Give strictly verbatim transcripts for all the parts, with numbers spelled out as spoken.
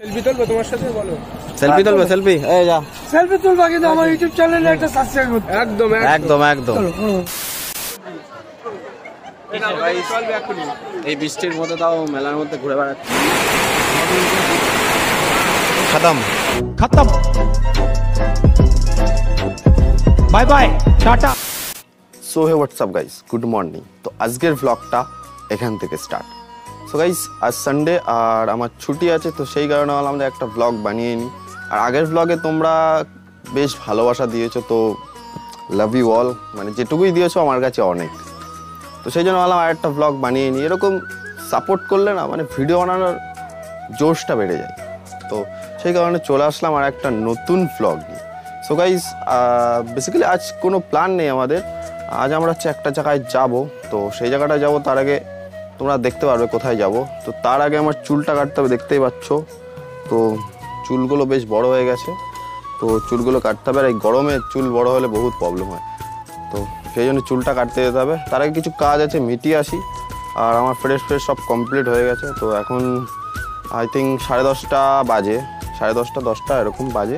Selfie তুলবো তোমার সাথে, বলো সেলফি তুলবো। সেলফি এই যা সেলফি তুলবো, কিন্তু আমার ইউটিউব চ্যানেলে একটা সাবস্ক্রাইব করতে। একদম একদম একদম। এই বৃষ্টির মধ্যে তাও মেলার মধ্যে ঘুরে বেড়াচ্ছি। খতম খতম, bye bye, tata. So hey what's up guys, good morning. তো আজকের ব্লগটা এখান থেকে স্টার্ট। সো গাইস, আজ সানডে আর আমার ছুটি আছে, তো সেই কারণে আমরা একটা ব্লগ বানিয়ে নিই। আর আগের ব্লগে তোমরা বেশ ভালোবাসা দিয়েছো, তো লাভ ইউ অল, মানে যেটুকুই দিয়েছো আমার কাছে অনেক। তো সেই জন্য বললাম আর একটা ব্লগ বানিয়ে নিই। এরকম সাপোর্ট করলে না মানে ভিডিও বানানোর জোশটা বেড়ে যায়, তো সেই কারণে চলে আসলাম আর একটা নতুন ব্লগ নিয়ে। সো গাইস, বেসিক্যালি আজ কোনো প্ল্যান নেই আমাদের। আজ আমরা হচ্ছে একটা জায়গায় যাব, তো সেই জায়গাটা যাব তার আগে তোমরা দেখতে পারবে কোথায় যাব। তো তার আগে আমার চুলটা কাটতে হবে, দেখতেই পাচ্ছ, তো চুলগুলো বেশ বড় হয়ে গেছে, তো চুলগুলো কাটতে হবে। আর এই গরমে চুল বড় হলে বহুত প্রবলেম হয়, তো সেই জন্য চুলটা কাটতে যেতে হবে। তার আগে কিছু কাজ আছে মিটিয়ে আসি। আর আমার ফ্রেশ ফ্রেশ সব কমপ্লিট হয়ে গেছে, তো এখন আই থিঙ্ক সাড়ে দশটা বাজে, সাড়ে দশটা দশটা এরকম বাজে।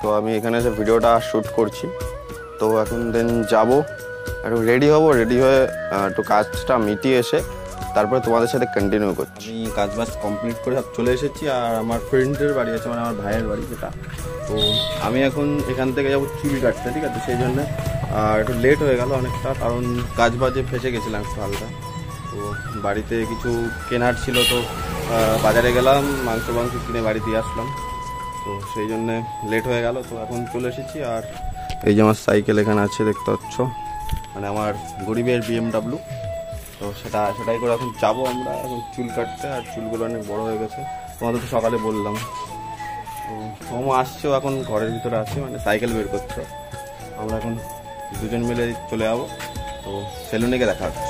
তো আমি এখানে এসে ভিডিওটা শ্যুট করছি। তো এখন দেন যাব, একটু রেডি হব, রেডি হয়ে একটু কাজটা মিটিয়ে এসে তারপরে তোমাদের সাথে কন্টিনিউ করছি। আমি কাজ বাজ কমপ্লিট করে চলে এসেছি। আর আমার ফ্রেন্ডের বাড়ি আছে, মানে আমার ভাইয়ের বাড়ি যেটা, তো আমি এখন এখান থেকে যাবো চুল কাটতে, ঠিক আছে। সেই জন্য একটু লেট হয়ে গেল অনেকটা, কারণ কাজ বাজে ফেঁসে গেছিলাম একটু হালকা। তো বাড়িতে কিছু কেনার ছিল, তো বাজারে গেলাম, মাংস মাংস কিনে বাড়ি দিয়ে আসলাম, তো সেই জন্যে লেট হয়ে গেল। তো এখন চলে এসেছি। আর এই যে আমার সাইকেল এখানে আছে, দেখতে পাচ্ছ, মানে আমার গরিবের বিএমডাব্লিউ, তো সেটা সেটাই করে এখন যাবো আমরা এখন চুল কাটতে। আর চুলগুলো অনেক বড়ো হয়ে গেছে, তোমাদের তো সকালে বললাম। তো সোমও আসছেও, এখন ঘরের ভিতরে আসছে, মানে সাইকেল বের করছে। আমরা এখন দুজন মিলে চলে যাবো, তো সেলুনে গিয়ে দেখা হচ্ছে।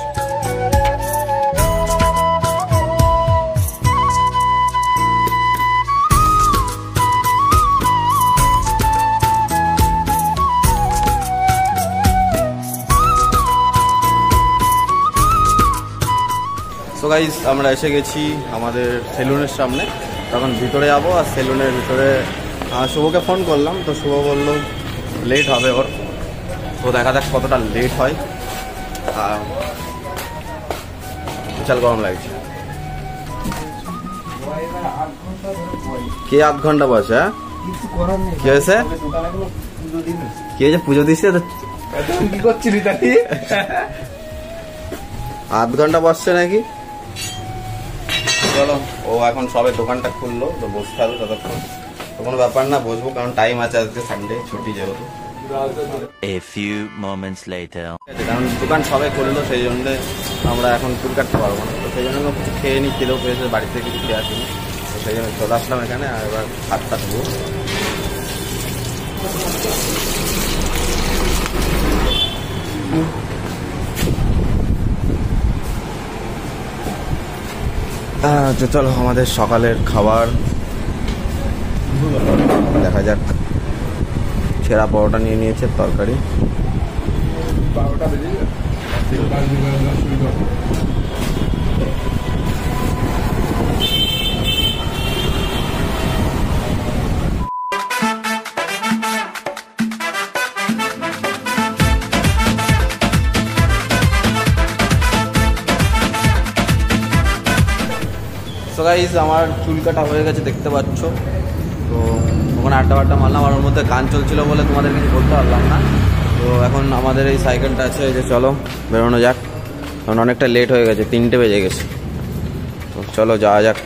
তো গাইজ, আমরা এসে গেছি আমাদের সেলুনের সামনে, তখন ভিতরে যাবো। আর সেলুনের ভিতরে শুভকে ফোন করলাম, তো শুভ বললো লেট হবে ওর, তো দেখা যাক কতটা লেট হয়। আর বিশাল গরম লাগছে। কে আধ ঘন্টা বসে? কি হয়েছে? কি হয়েছে? পুজো দিচ্ছে আধ ঘন্টা বসছে নাকি? চলো, ও এখন সবে দোকানটা খুললো, তো বসতে হবে ততক্ষণ, তো কোনো ব্যাপার না, বসবো, কারণ টাইম আছে, আজকে সানডে ছুটি যেহেতু। কারণ দোকান সবে খুললো, সেই জন্য আমরা এখন চুল কাটতে পারবো না, তো সেই জন্য কিছু খেয়ে নি, খেলেও পেয়েছে, বাড়িতে কিছু খেয়ে আসিনি, তো সেই জন্য চলে আসলাম এখানে। আর এবার হাত কাটবো। তো চলো, আমাদের সকালের খাবার, দেখা যাক। ছেঁড়া পরোটা নিয়ে নিয়েছে, তরকারি, আমার চুল কাটা হয়ে গেছে, দেখতে পাচ্ছ। তো ওখানে আড্ডা আড্ডা মারলাম, আর ওর মধ্যে গান চলছিল বলে তোমাদের কিছু বলতে পারলাম না। তো এখন আমাদের এই সাইকেলটা আছে, এই যে, চলো বেরোনো যাক, কারণ অনেকটা লেট হয়ে গেছে, তিনটে বেজে গেছে। তো চলো যাওয়া যাক,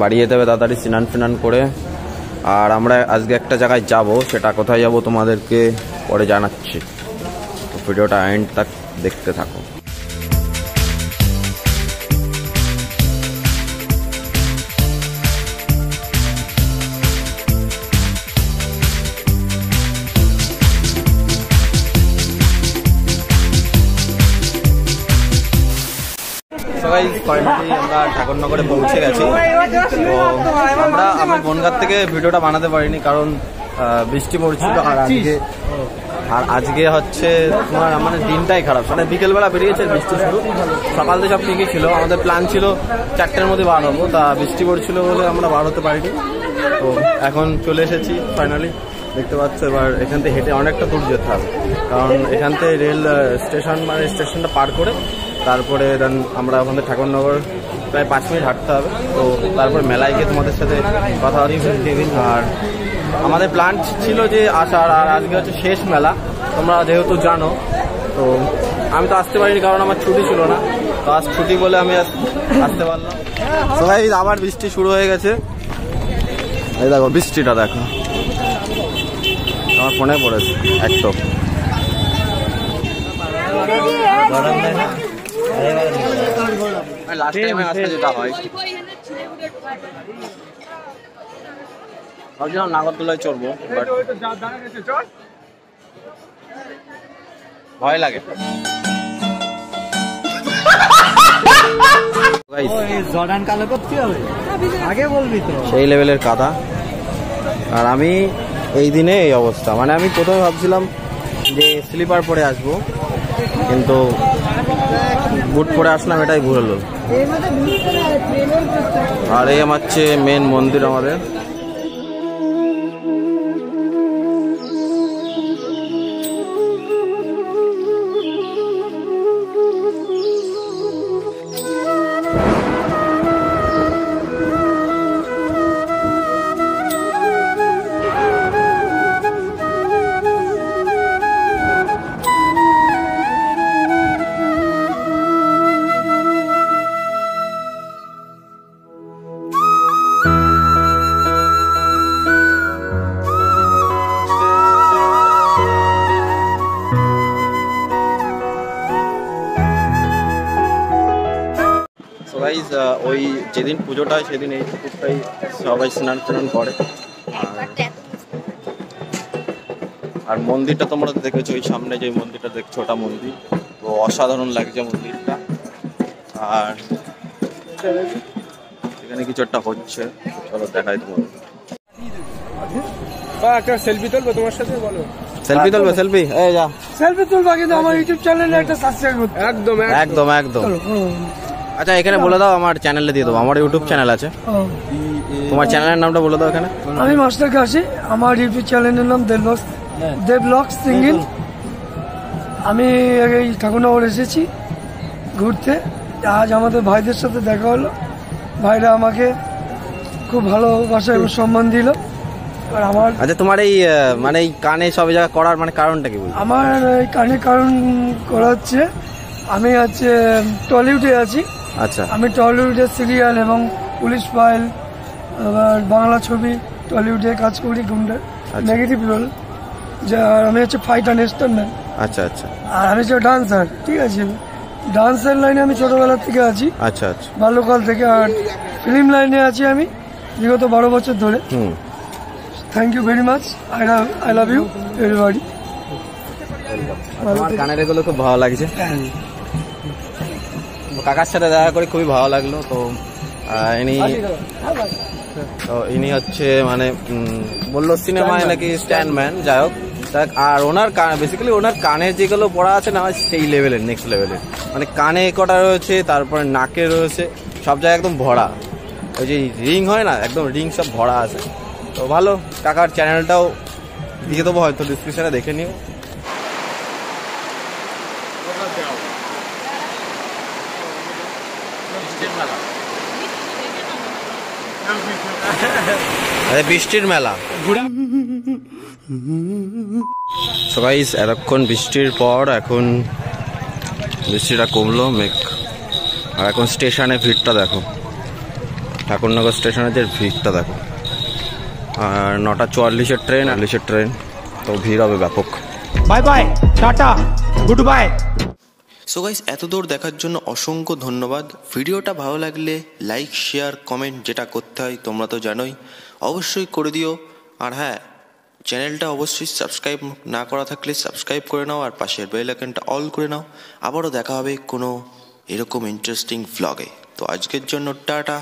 বাড়ি যেতে হবে তাড়াতাড়ি, স্নান ফিনান করে। আর আমরা আজকে একটা জায়গায় যাব, সেটা কোথায় যাব তোমাদেরকে পরে জানাচ্ছি, তো ভিডিওটা এন্ড তাক দেখতে থাকো। ফাইনালি আমরা ঠাকুরনগরে পৌঁছে গেছি। তো আমরা আমি বনগাঁ থেকে ভিডিওটা বানাতে পারিনি, কারণ বৃষ্টি পড়ছিল। আর আজকে আর আজকে হচ্ছে তোমার আমাদের দিনটাই খারাপ, মানে বিকেলবেলা বেরিয়েছে বৃষ্টি শুরু, সকাল থেকে সব ঠিকই ছিল। আমাদের প্ল্যান ছিল চারটের মধ্যে বার হবো, তা বৃষ্টি পড়ছিল বলে আমরা বার হতে পারিনি। তো এখন চলে এসেছি ফাইনালি, দেখতে পাচ্ছ। এবার এখান থেকে হেঁটে অনেকটা দূর যেতে হবে, কারণ এখান থেকে রেল স্টেশন মানে স্টেশনটা পার করে তারপরে দেন আমরা ওখান থেকে ঠাকুরনগর প্রায় পাঁচ মিনিট হাঁটতে হবে। তো তারপর মেলায় গিয়ে তোমাদের সাথে কথা হচ্ছে। আর আমাদের প্ল্যান ছিল যে আসার, আর আজকে হচ্ছে শেষ মেলা, তোমরা যেহেতু জানো। তো আমি তো আসতে পারিনি কারণ আমার ছুটি ছিল না, তো আজ ছুটি বলে আমি আজ আসতে পারলাম। সবাই আবার বৃষ্টি শুরু হয়ে গেছে, এই দেখো বৃষ্টিটা দেখো আমার ফোনে পড়েছে একদম। ভাবছিলাম নাগরদোলায় চড়বো, ভয় লাগে। সেই লেভেলের কাদা, আর আমি এই দিনে এই অবস্থা। মানে আমি প্রথমে ভাবছিলাম যে স্লিপার পরে আসবো, কিন্তু বুট পরে আসলাম, এটাই ঘুরে এলো। আর এই আমার চেয়ে মেন মন্দির আমাদের। ওই যেদিন পুজোটা হয় সেদিন এই পুকুরটাই সবাই স্নান টান করে। আর মন্দিরটা তোমরা দেখেছো, ওই সামনে যে মন্দিরটা দেখছো ওটা মন্দির, তো অসাধারণ লাগছে মন্দিরটা। আর এখানে কিছু একটা হচ্ছে, চলো দেখাই তোমাদের। সেলফি তুলবো তোমার সাথে, বলো সেলফি তুলবে। সেলফি এই যা সেলফি তুলবা, কিন্তু আমার ইউটিউব চ্যানেলে একটা সাবস্ক্রাইব করতে। একদম একদম একদম। আচ্ছা এখানে বলে দাও, আমার চ্যানেলে দিয়ে দেবো, আমার ইউটিউব চ্যানেল আছে। তোমার চ্যানেলের নামটা বলে দাও এখানে। আমি মাস্টার কাশি, আমার ইউটিউব চ্যানেলের নাম দেবলক্স, দেবলক্স সিঙ্গিং। আমি এই ঠাকুরনগর এসেছি ঘুরতে, আজ আমাদের ভাইদের সাথে দেখা হলো। ভাইরা আমাকে খুব ভালোবাসা এবং সম্মান দিল। আর আমার আচ্ছা তোমার এই মানে এই কানে সব জায়গা করার মানে কারণটা কি? আমার এই কানে কারণ করা হচ্ছে, আমি হচ্ছে টলিউডে আছি। আচ্ছা, আমি টলিউডের সিরিয়াল এবং পুলিশ ফাইল আবার বাংলা ছবি টলিউডে কাজ করি, গুন্ডা নেগেটিভ রোল। যা আমি হচ্ছে ফাইটার নেস্টার ম্যান। আচ্ছা আচ্ছা। আর আমি যে ডান্সার, ঠিক আছে, ডান্সের লাইনে আমি ছোটবেলা থেকে আছি। আচ্ছা আচ্ছা, বাল্যকাল থেকে। আর ফিল্ম লাইনে আছি আমি বিগত বারো বছর ধরে। Thank you very much, I love I love you everybody. আমার গানের এগুলো খুব ভালো লাগছে। কাকার সাথে দেখা করে খুবই ভালো লাগলো। তো ইনি তো ইনি হচ্ছে মানে বললো সিনেমায় নাকি স্ট্যান্ডম্যান, যাই হোক। আর ওনার বেসিক্যালি ওনার কানে যেগুলো পড়া আছে না, সেই লেভেলের নেক্সট লেভেলের। মানে কানে কটা রয়েছে, তারপরে নাকে রয়েছে, সব জায়গায় একদম ভরা। ওই যে রিং হয় না, একদম রিং সব ভরা আছে। তো ভালো, কাকার চ্যানেলটাও দিয়ে দেবো হয়তো ডিসক্রিপশনে, দেখে নিও। বৃষ্টির মেলা। সবাই এতক্ষণ বৃষ্টির পর এখন বৃষ্টিটা কমলো, মেঘ। আর এখন স্টেশনে ভিড়টা দেখো, ঠাকুরনগর স্টেশনে যে ভিড়টা দেখো। আর নটা চুয়াল্লিশের ট্রেন, আটচল্লিশের ট্রেন, তো ভিড় হবে ব্যাপক। Bye bye, tata, good bye. So guys, এত দূর দেখার জন্য অসংখ্য ধন্যবাদ। ভিডিওটা ভালো লাগলে লাইক, শেয়ার, কমেন্ট যেটা করতে হয় তোমরা তো জানোই, অবশ্যই করে দিও। আর হ্যাঁ, চ্যানেলটা অবশ্যই সাবস্ক্রাইব না করা থাকলে সাবস্ক্রাইব করে নাও, আর পাশের বেল আইকনটা অল করে নাও। আবারও দেখা হবে কোনো এরকম ইন্টারেস্টিং ভ্লগে। তো আজকের জন্য tata,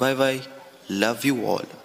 bye bye, love you all.